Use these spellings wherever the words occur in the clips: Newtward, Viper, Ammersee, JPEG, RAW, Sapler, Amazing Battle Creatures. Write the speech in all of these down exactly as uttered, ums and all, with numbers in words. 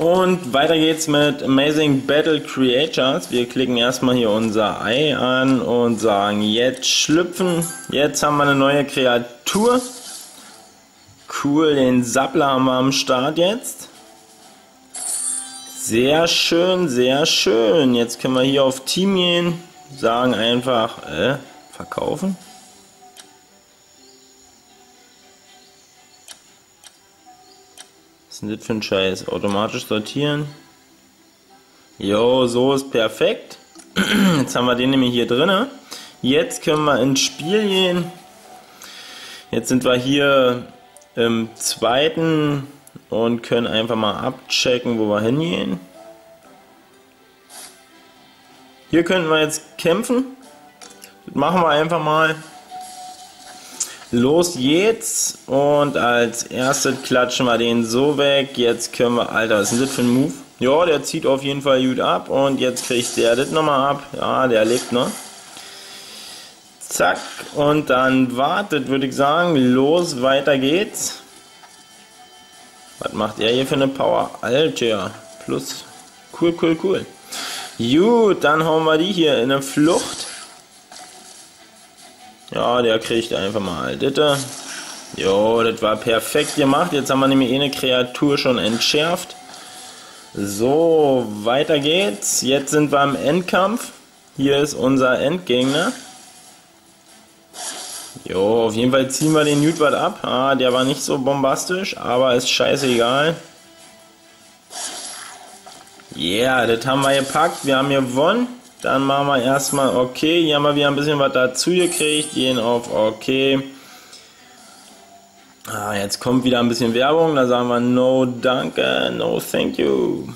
Und weiter geht's mit Amazing Battle Creatures. Wir klicken erstmal hier unser Ei an und sagen jetzt schlüpfen. Jetzt haben wir eine neue Kreatur. Cool, den Sapler haben wir am Start jetzt. Sehr schön, sehr schön. Jetzt können wir hier auf Team gehen. Sagen einfach, äh, verkaufen. Was ist denn das für ein Scheiß? Automatisch sortieren. Jo, so ist perfekt. Jetzt haben wir den nämlich hier drin. Jetzt können wir ins Spiel gehen. Jetzt sind wir hier im zweiten und können einfach mal abchecken, wo wir hingehen. Hier könnten wir jetzt kämpfen. Das machen wir einfach mal. Los geht's und als erstes klatschen wir den so weg. Jetzt können wir, Alter, was ist denn das für ein Move? Ja, der zieht auf jeden Fall gut ab und jetzt kriegt der das nochmal ab. Ja, der lebt noch. Zack, und dann wartet, würde ich sagen. Los, weiter geht's. Was macht er hier für eine Power? Alter, plus. Cool, cool, cool. Gut, dann hauen wir die hier in eine Flucht. Ja, der kriegt einfach mal Ditte. Jo, das war perfekt gemacht. Jetzt haben wir nämlich eh eine Kreatur schon entschärft. So, weiter geht's. Jetzt sind wir im Endkampf. Hier ist unser Endgegner. Jo, auf jeden Fall ziehen wir den Newtward ab. Ah, der war nicht so bombastisch, aber ist scheißegal. Yeah, das haben wir gepackt. Wir haben gewonnen. Dann machen wir erstmal OK. Hier haben wir wieder ein bisschen was dazu gekriegt. Gehen auf OK. Ah, jetzt kommt wieder ein bisschen Werbung. Da sagen wir No, danke. No, thank you.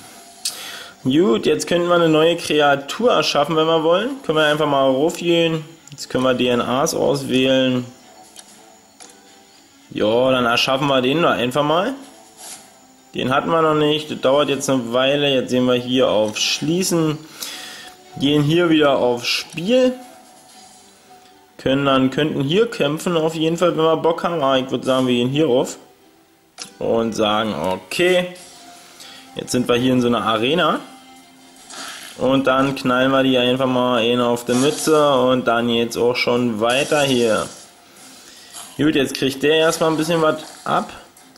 Gut, jetzt könnten wir eine neue Kreatur erschaffen, wenn wir wollen. Können wir einfach mal raufgehen. Jetzt können wir D N As auswählen. Jo, dann erschaffen wir den doch einfach mal. Den hatten wir noch nicht. Das dauert jetzt eine Weile. Jetzt sehen wir hier auf Schließen. Gehen hier wieder auf Spiel. Können dann, könnten hier kämpfen auf jeden Fall, wenn wir Bock haben. Aber ich würde sagen, wir gehen hier auf. Und sagen, okay. Jetzt sind wir hier in so einer Arena. Und dann knallen wir die einfach mal einen auf die Mütze. Und dann geht's auch schon weiter hier. Gut, jetzt kriegt der erstmal ein bisschen was ab,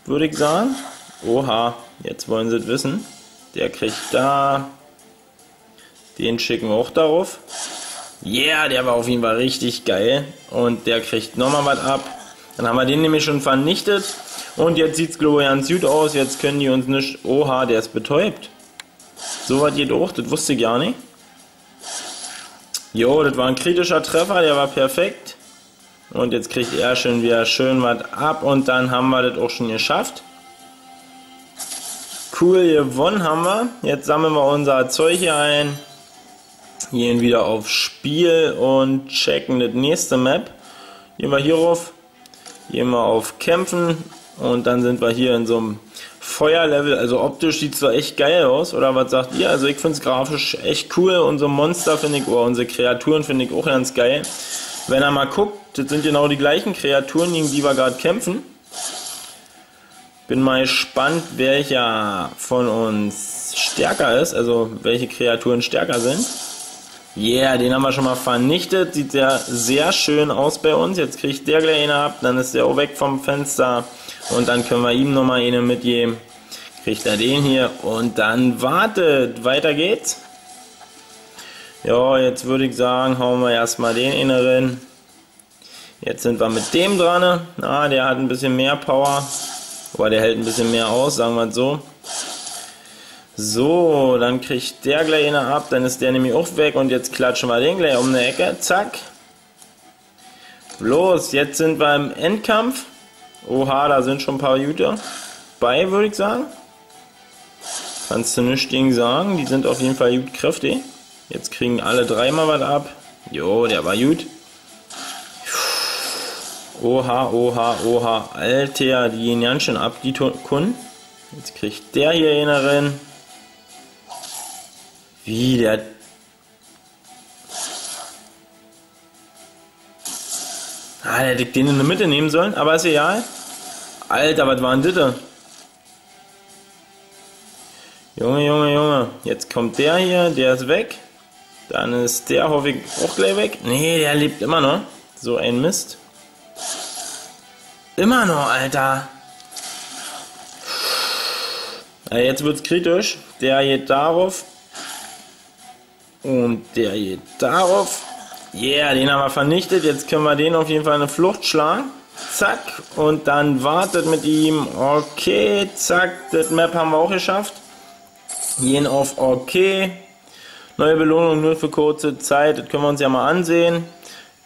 würde ich sagen. Oha, jetzt wollen sie es wissen. Der kriegt da... Den schicken wir auch darauf. Yeah, der war auf jeden Fall richtig geil. Und der kriegt nochmal was ab. Dann haben wir den nämlich schon vernichtet. Und jetzt sieht es ganz gut aus. Jetzt können die uns nicht... Oha, der ist betäubt. So was geht auch. Das wusste ich gar nicht. Jo, das war ein kritischer Treffer. Der war perfekt. Und jetzt kriegt er schon wieder schön was ab. Und dann haben wir das auch schon geschafft. Cool, gewonnen haben wir. Jetzt sammeln wir unser Zeug hier ein. Gehen wieder auf Spiel und checken das nächste Map. Gehen wir hier rauf, gehen wir auf Kämpfen und dann sind wir hier in so einem Feuerlevel. Also optisch sieht es zwar echt geil aus, oder was sagt ihr? Also ich finde es grafisch echt cool. Unsere Monster finde ich, oder unsere Kreaturen finde ich auch ganz geil. Wenn ihr mal guckt, das sind genau die gleichen Kreaturen, gegen die wir gerade kämpfen. Bin mal gespannt, welcher von uns stärker ist, also welche Kreaturen stärker sind. Yeah, den haben wir schon mal vernichtet. Sieht ja sehr schön aus bei uns. Jetzt kriegt der gleich einen ab, dann ist der auch weg vom Fenster. Und dann können wir ihm nochmal einen mitgeben. Kriegt er den hier und dann wartet. Weiter geht's. Ja, jetzt würde ich sagen, hauen wir erstmal den inneren. Jetzt sind wir mit dem dran. Ah, der hat ein bisschen mehr Power. Aber der hält ein bisschen mehr aus, sagen wir es so. So, dann kriegt der gleich einer ab, dann ist der nämlich auch weg und jetzt klatschen wir den gleich um eine Ecke, zack. Los, jetzt sind wir im Endkampf. Oha, da sind schon ein paar Jute bei, würde ich sagen. Kannst du nichts gegen sagen, die sind auf jeden Fall gut kräftig. Jetzt kriegen alle drei mal was ab. Jo, der war gut. Oha, oha, oha, Alter, die gehen ganz schön ab, die Kunden. Jetzt kriegt der hier einer rein. Wie der. Ah, der hätte ich den in der Mitte nehmen sollen, aber ist egal. Alter, was war denn das? Junge, Junge, Junge. Jetzt kommt der hier, der ist weg. Dann ist der hoffentlich auch gleich weg. Nee, der lebt immer noch. So ein Mist. Immer noch, Alter. Ja, jetzt wird's kritisch. Der geht darauf. Und der geht darauf. Yeah, den haben wir vernichtet. Jetzt können wir den auf jeden Fall eine Flucht schlagen. Zack. Und dann wartet mit ihm. Okay, zack. Das Map haben wir auch geschafft. Gehen auf OK. Neue Belohnung nur für kurze Zeit. Das können wir uns ja mal ansehen.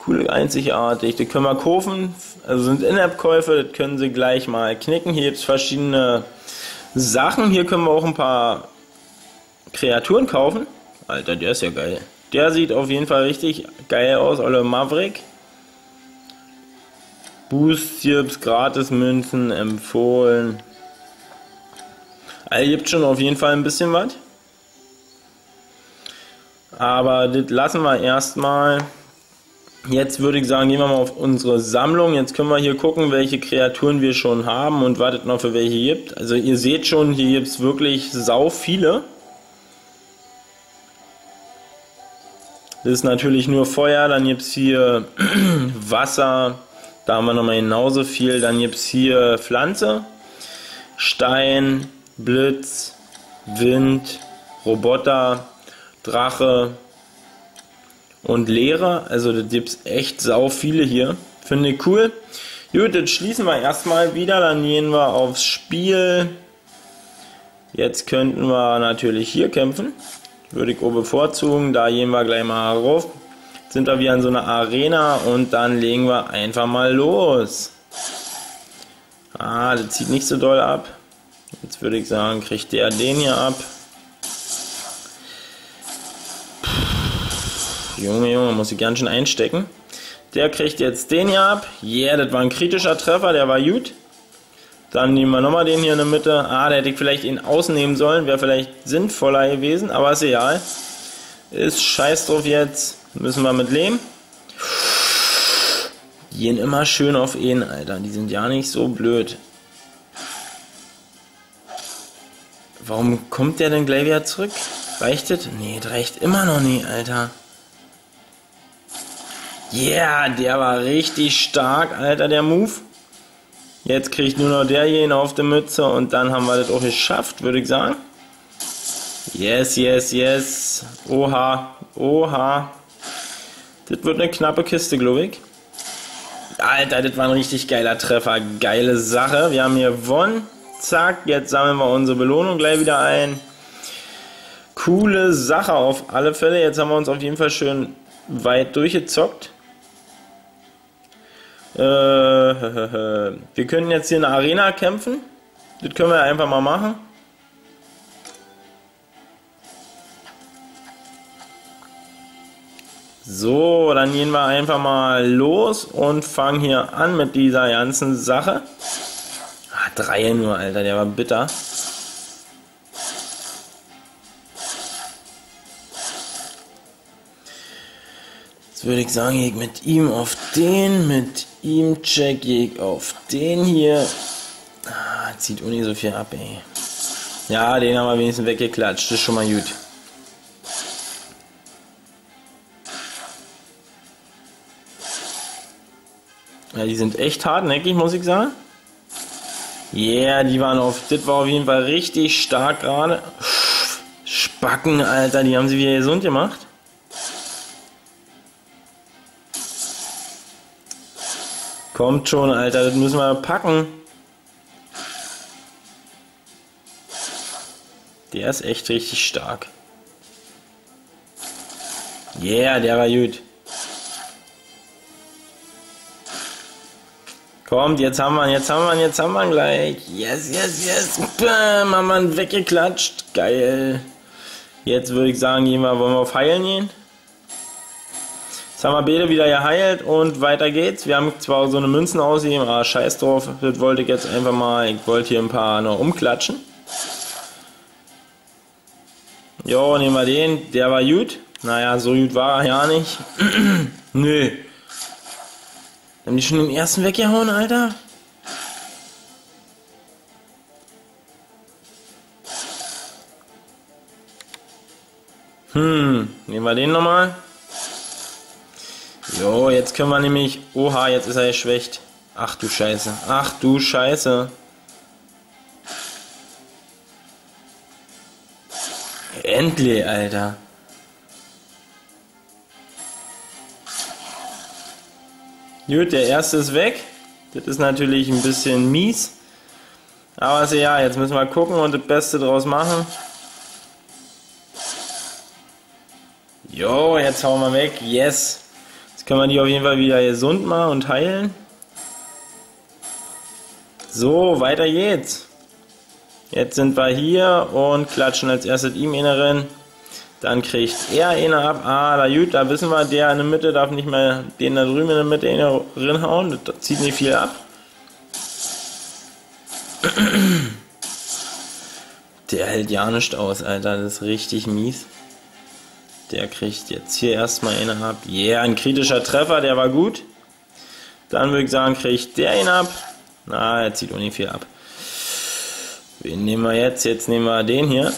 Cool, einzigartig. Das können wir kaufen. Also sind In-App-Käufe. Das können Sie gleich mal knicken. Hier gibt es verschiedene Sachen. Hier können wir auch ein paar Kreaturen kaufen. Alter, der ist ja geil. Der sieht auf jeden Fall richtig geil aus. Olle Maverick. Boost-Chips, Gratis-Münzen empfohlen. Also gibt schon auf jeden Fall ein bisschen was. Aber das lassen wir erstmal. Jetzt würde ich sagen, gehen wir mal auf unsere Sammlung. Jetzt können wir hier gucken, welche Kreaturen wir schon haben und wartet noch für welche gibt. Also ihr seht schon, hier gibt es wirklich sau viele. Das ist natürlich nur Feuer, dann gibt es hier Wasser. Da haben wir nochmal genauso viel. Dann gibt es hier Pflanze, Stein, Blitz, Wind, Roboter, Drache und Leere. Also da gibt es echt sau viele hier. Finde ich cool. Gut, jetzt schließen wir erstmal wieder. Dann gehen wir aufs Spiel. Jetzt könnten wir natürlich hier kämpfen. Würde ich auch bevorzugen. Da gehen wir gleich mal rauf. Jetzt sind wir wieder in so einer Arena und dann legen wir einfach mal los. Ah, das zieht nicht so doll ab. Jetzt würde ich sagen, kriegt der den hier ab. Puh, Junge, Junge, muss ich ganz schön einstecken. Der kriegt jetzt den hier ab. Yeah, das war ein kritischer Treffer, der war gut. Dann nehmen wir nochmal den hier in der Mitte. Ah, da hätte ich vielleicht ihn außen nehmen sollen. Wäre vielleicht sinnvoller gewesen, aber ist egal. Ist scheiß drauf jetzt. Müssen wir mit leben. Gehen immer schön auf ihn, Alter. Die sind ja nicht so blöd. Warum kommt der denn gleich wieder zurück? Reicht das? Nee, das reicht immer noch nie, Alter. Yeah, der war richtig stark, Alter, der Move. Jetzt kriegt nur noch derjenige auf die Mütze und dann haben wir das auch geschafft, würde ich sagen. Yes, yes, yes. Oha, oha. Das wird eine knappe Kiste, glaube ich. Alter, das war ein richtig geiler Treffer. Geile Sache. Wir haben hier gewonnen. Zack, jetzt sammeln wir unsere Belohnung gleich wieder ein. Coole Sache auf alle Fälle. Jetzt haben wir uns auf jeden Fall schön weit durchgezockt. Äh, wir können jetzt hier in der Arena kämpfen. Das können wir einfach mal machen. So, dann gehen wir einfach mal los und fangen hier an mit dieser ganzen Sache. Drei nur, Alter, der war bitter. Jetzt würde ich sagen, ich mit ihm auf den, mit ihm check ich auf den hier. Ah, zieht Uni so viel ab, ey. Ja, den haben wir wenigstens weggeklatscht, das ist schon mal gut. Ja, die sind echt hartnäckig, muss ich sagen. Yeah, die waren auf. Das war auf jeden Fall richtig stark gerade. Spacken, Alter, die haben sie wieder gesund gemacht. Kommt schon, Alter, das müssen wir packen. Der ist echt richtig stark. Yeah, der war gut. Kommt, jetzt haben wir ihn, jetzt haben wir ihn, jetzt haben wir ihn gleich. Yes, yes, yes. Bam, haben wir ihn weggeklatscht. Geil. Jetzt würde ich sagen, gehen wir, wollen wir auf Heilen gehen? Jetzt haben wir Bede wieder geheilt und weiter geht's. Wir haben zwar so eine Münzen ausgegeben, aber scheiß drauf. Das wollte ich jetzt einfach mal, ich wollte hier ein paar noch umklatschen. Jo, nehmen wir den. Der war gut. Naja, so gut war er ja nicht. Nö. Haben die schon im ersten weggehauen, Alter? Hm, nehmen wir den nochmal. So, jetzt können wir nämlich... Oha, jetzt ist er geschwächt. Ach du Scheiße. Ach du Scheiße. Endlich, Alter. Gut, der erste ist weg. Das ist natürlich ein bisschen mies. Aber ist ja, jetzt müssen wir gucken und das Beste draus machen. Jo, jetzt hauen wir weg. Yes. Jetzt können wir die auf jeden Fall wieder gesund machen und heilen. So, weiter geht's. Jetzt sind wir hier und klatschen als erstes ihm eine rein. Dann kriegt er eine ab. Ah, da gut, da wissen wir, der in der Mitte darf nicht mehr den da drüben in der Mitte eine reinhauen. Das zieht nicht viel ab. Der hält ja nicht aus, Alter. Das ist richtig mies. Der kriegt jetzt hier erstmal eine ab. Yeah, ein kritischer Treffer, der war gut. Dann würde ich sagen, kriegt der ihn ab. Na, er zieht auch nicht viel ab. Wen nehmen wir jetzt? Jetzt nehmen wir den hier.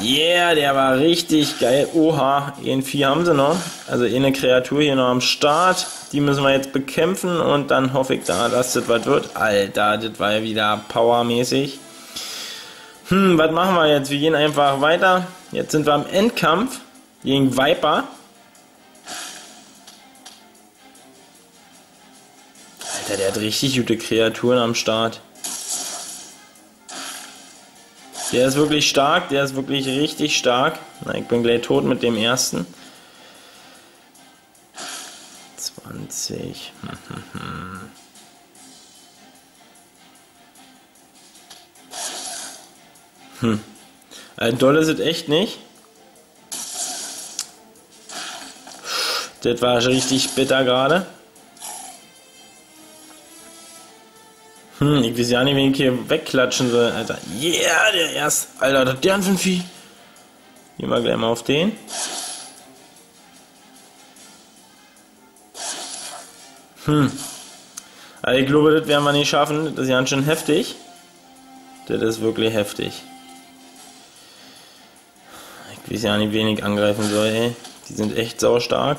Yeah, der war richtig geil. Oha, ein Vieh haben sie noch. Also eine Kreatur hier noch am Start. Die müssen wir jetzt bekämpfen und dann hoffe ich da, dass das was wird. Alter, das war ja wieder powermäßig. Hm, was machen wir jetzt? Wir gehen einfach weiter. Jetzt sind wir am Endkampf gegen Viper. Alter, der hat richtig gute Kreaturen am Start. Der ist wirklich stark, der ist wirklich richtig stark. Na, ich bin gleich tot mit dem ersten. zwanzig. Hm. Also doll ist es echt nicht. Das war richtig bitter gerade. Hm, ich weiß ja nicht, wen ich hier wegklatschen soll, Alter. Yeah, der erste. Alter, der hat ein Vieh. Gehen wir gleich mal auf den. Hm. Also ich glaube, das werden wir nicht schaffen. Das ist ja ganz schön heftig. Das ist wirklich heftig. Ich weiß ja nicht, wen ich angreifen soll, ey. Die sind echt saustark.